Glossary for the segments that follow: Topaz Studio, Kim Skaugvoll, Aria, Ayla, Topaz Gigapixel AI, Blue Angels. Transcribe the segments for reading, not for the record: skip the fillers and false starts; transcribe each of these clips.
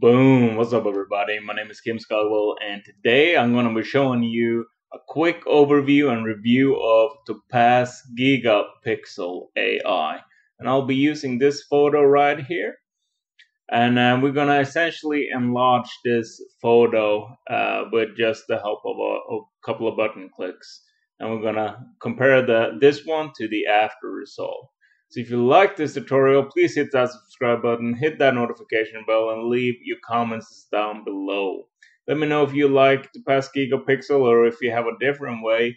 Boom! What's up, everybody? My name is Kim Skaugvoll, and today I'm going to be showing you a quick overview and review of Topaz Gigapixel AI. And I'll be using this photo right here, and we're going to essentially enlarge this photo with just the help of a couple of button clicks. And we're going to compare this one to the after result. So if you like this tutorial, please hit that subscribe button, hit that notification bell, and leave your comments down below. Let me know if you like Topaz Gigapixel or if you have a different way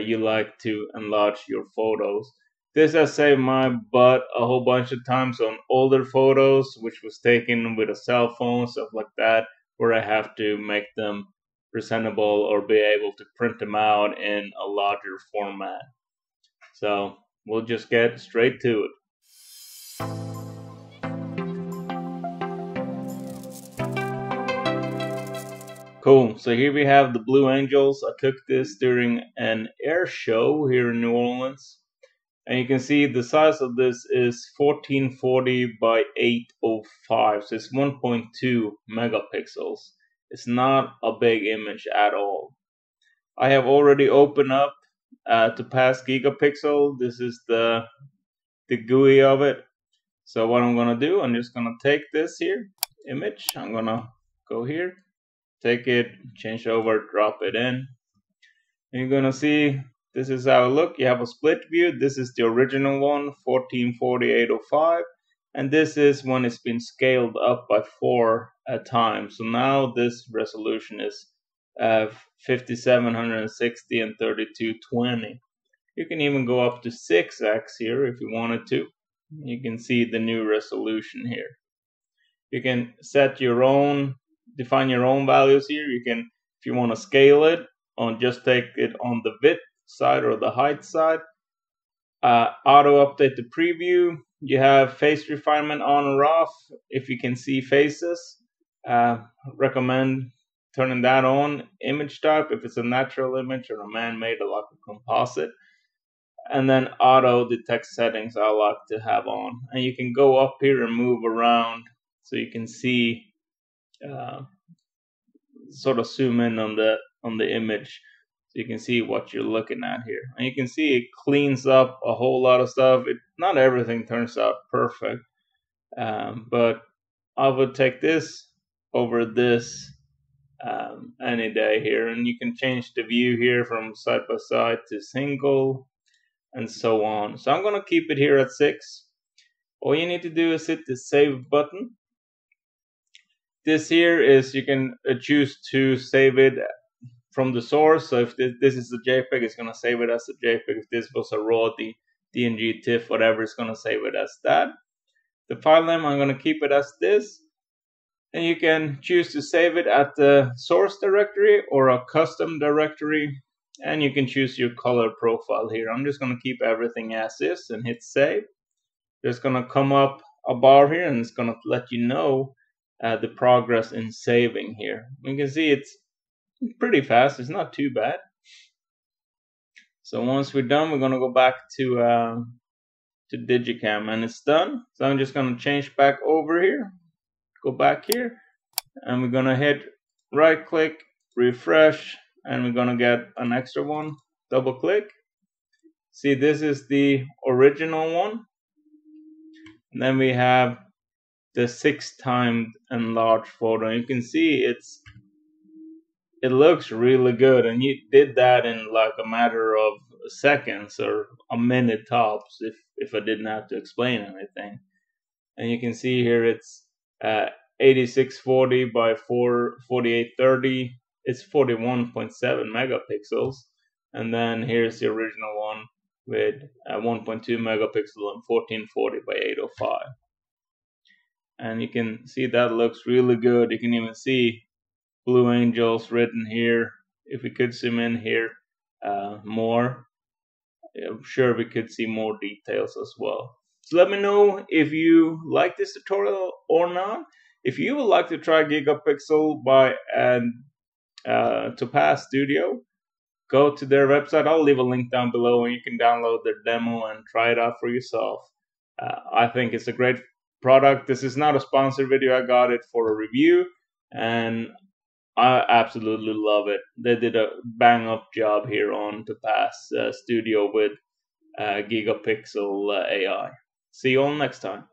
you like to enlarge your photos. This has saved my butt a whole bunch of times on older photos, which was taken with a cell phone, stuff like that, where I have to make them presentable or be able to print them out in a larger format. So we'll just get straight to it. Cool, so here we have the Blue Angels. I took this during an air show here in New Orleans. And you can see the size of this is 1440 by 805, so it's 1.2 megapixels. It's not a big image at all. I have already opened up Topaz Gigapixel. This is the GUI of it. So what I'm gonna do, I'm just gonna take this here image. I'm gonna go here, take it, change over, drop it in. And you're gonna see this is how it looks. You have a split view. This is the original one, 1440 by 805, and this is when it's been scaled up by 4 at times. So now this resolution is 5760 and 3220. You can even go up to 6x here if you wanted to. You can see the new resolution here. You can set your own, define your own values here. You can, if you want to scale it, on just take it on the width side or the height side. Auto update the preview. You have face refinement on or off if you can see faces. Recommend turning that on. Image type, if it's a natural image or a man-made or like a composite. And then auto detect settings I like to have on. And you can go up here and move around so you can see, sort of zoom in on the image so you can see what you're looking at here. And you can see it cleans up a whole lot of stuff. Not everything turns out perfect, but I would take this over this any day here. And you can change the view here from side by side to single and so on. So I'm gonna keep it here at 6. All you need to do is hit the save button. This here is, you can choose to save it from the source. So if this is a JPEG, it's gonna save it as a JPEG. If this was a raw DNG, TIFF, whatever, it's gonna save it as that. The file name, I'm gonna keep it as this. And you can choose to save it at the source directory or a custom directory. And you can choose your color profile here. I'm just going to keep everything as is and hit save. There's going to come up a bar here, and it's going to let you know the progress in saving here. You can see it's pretty fast. It's not too bad. So once we're done, we're going to go back to Digicam, and it's done. So I'm just going to change back over here. Go back here, and we're gonna hit right click, refresh, and we're gonna get an extra one. Double click. See, this is the original one. And then we have the 6-timed enlarged photo. You can see it looks really good, and you did that in like a matter of seconds or a minute tops if I didn't have to explain anything. And you can see here it's 8640 by 4830. It's 41.7 megapixels, and then here's the original one with 1.2 megapixel and 1440 by 805. And you can see that looks really good. You can even see Blue Angels written here. If we could zoom in here more, I'm sure we could see more details as well. So let me know if you like this tutorial or not. If you would like to try Gigapixel by Topaz Studio, go to their website. I'll leave a link down below, and you can download their demo and try it out for yourself. I think it's a great product. This is not a sponsored video. I got it for a review, and I absolutely love it. They did a bang-up job here on Topaz Studio with Gigapixel AI. See you all next time.